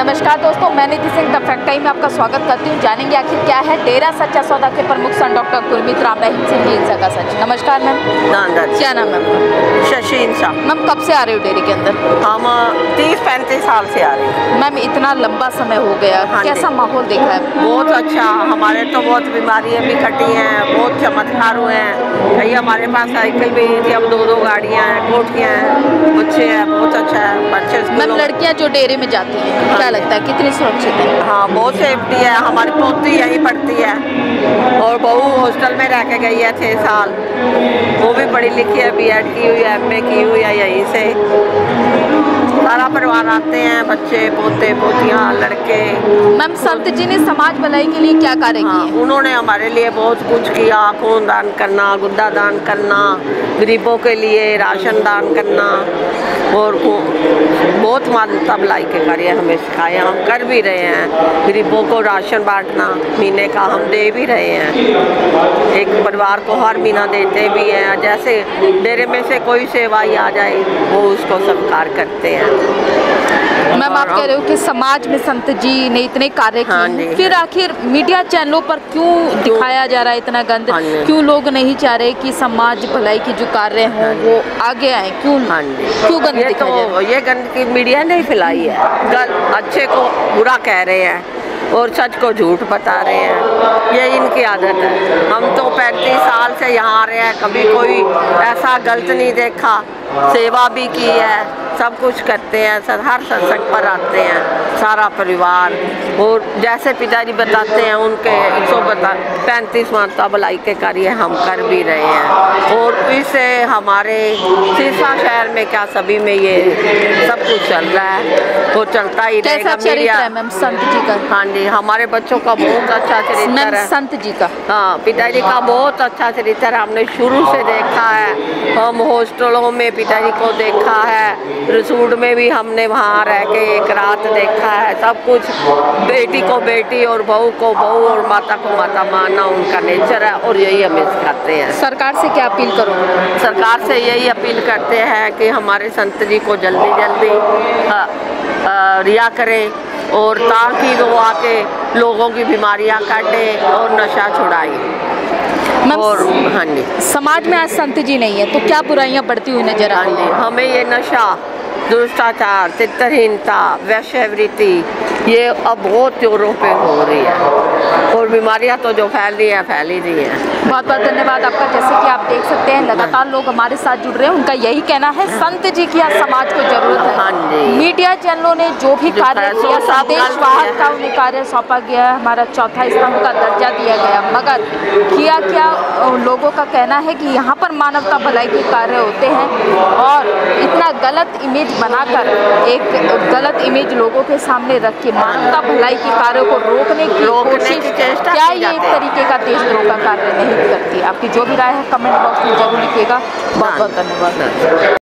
नमस्कार दोस्तों, मैं नीति सिंह, द फैक्ट आई में आपका स्वागत करती हूँ। जानेंगे आखिर क्या है डेरा सच्चा सौदा के प्रमुख सन डॉक्टर गुरमीत राम रहीम सिंह की हिंसा का सच। नमस्कार मैम, क्या नाम है शशि? इंसा मैम, कब से आ रहे हो डेरे के अंदर? हम 30-35 साल से आ रहे हैं मैम। इतना लंबा समय हो गया, कैसा माहौल देखा है? बहुत अच्छा, हमारे तो बहुत बीमारियाँ भी घटी हैं, बहुत चमत्कार हुए हैं। कहीं हमारे पास साइकिल भी थी, अब 2-2 गाड़ियाँ हैं, कोठियाँ हैं, बच्चे हैं, बहुत अच्छा है। बच्चे मैम, लड़कियाँ जो डेरे में जाती हैं, क्या लगता है कितनी सुरक्षित है? हाँ, बहुत सेफ्टी है। हमारी पोती यहीं पढ़ती है और बहू हॉस्टल में रह के गई है 6 साल, वो भी पढ़ी लिखी है, BEd की हुई है, MA की हुई है। यहीं से सारा परिवार आते हैं, बच्चे, पोते, पोतियाँ, लड़के। मैम, संत जी ने समाज भलाई के लिए क्या कार्य किए? उन्होंने हमारे लिए बहुत कुछ किया। खून दान करना, गुद्दा दान करना, गरीबों के लिए राशन दान करना, और बहुत मानवता भलाई के कार्य हमें सिखाए। हम कर भी रहे हैं, गरीबों को राशन बांटना महीने का हम दे भी रहे हैं, एक परिवार को हर महीना देते भी हैं। जैसे डेरे में से कोई सेवा ही आ जाए, वो उसको स्वीकार करते हैं। मैम, आप कह रहे हो कि समाज में संत जी ने इतने कार्य किए, फिर आखिर मीडिया चैनलों पर क्यों दिखाया जा रहा है इतना गंद? क्यों लोग नहीं चाह रहे कि समाज भलाई की जो कार्य हैं वो आगे आए? क्यों गंद? ये गंद की मीडिया नहीं फैलाई है, अच्छे को बुरा कह रहे हैं और सच को झूठ बता रहे हैं, ये इनकी आदत है। हम तो 35 साल से यहाँ आ रहे हैं, कभी कोई ऐसा गलत नहीं देखा, सेवा भी की है, सब कुछ करते हैं। सर हर सत्संग पर आते हैं सारा परिवार, और जैसे पिताजी बताते हैं उनके 135 मानवता भलाई के कार्य हम कर भी रहे हैं। और इससे हमारे सिरसा शहर में क्या सभी में ये सब कुछ चल रहा है, वो चलता ही रहेगा। संत जी का, हाँ जी, हमारे बच्चों का बहुत अच्छा चरित्र है। संत जी का, हाँ, पिताजी का बहुत अच्छा चरित्र हमने शुरू से देखा है। हम हॉस्टलों में पिताजी को देखा है, रिसूड में भी हमने वहाँ रह के एक रात देखा है, सब कुछ। बेटी को बेटी और बहू को बहू और माता को माता मानना उनका नेचर है, और यही हमें सिखाते हैं। सरकार से क्या अपील करो? सरकार से यही अपील करते हैं कि हमारे संत जी को जल्दी जल्दी रिहा करें, और ताकि वो आके लोगों की बीमारियाँ काटे और नशा छुड़ाए। और हाँ जी, समाज में आज संत जी नहीं है तो क्या बुराइयां बढ़ती हुई नजर आ रही है? हमें ये नशा, दुष्टाचार, चित्तहीनता, वैश्यवृत्ति, ये अब बहुत जोरों पे हो रही है, और बीमारियां तो जो फैल रही है फैल ही रही है। बहुत बहुत धन्यवाद आपका। जैसे कि आप देख सकते हैं लगातार लोग हमारे साथ जुड़ रहे हैं, उनका यही कहना है संत जी की आज समाज को जरूरत है। हाँ जी, मीडिया चैनलों ने जो भी कार्य किया, देशवाहक का उन्हें कार्य सौंपा गया है, हमारा चौथा स्तंभ का दर्जा दिया गया, मगर किया क्या? लोगों का कहना है कि यहाँ पर मानवता भलाई के कार्य होते हैं, और इतना गलत इमेज बनाकर, एक गलत इमेज लोगों के सामने रख के मानवता भलाई के कार्यों को रोकने की चेष्टा, क्या ये एक तरीके का देशद्रोह का कार्य नहीं करती? आपकी जो भी राय है कमेंट बॉक्स में जरूर लिखिएगा। बहुत बहुत धन्यवाद।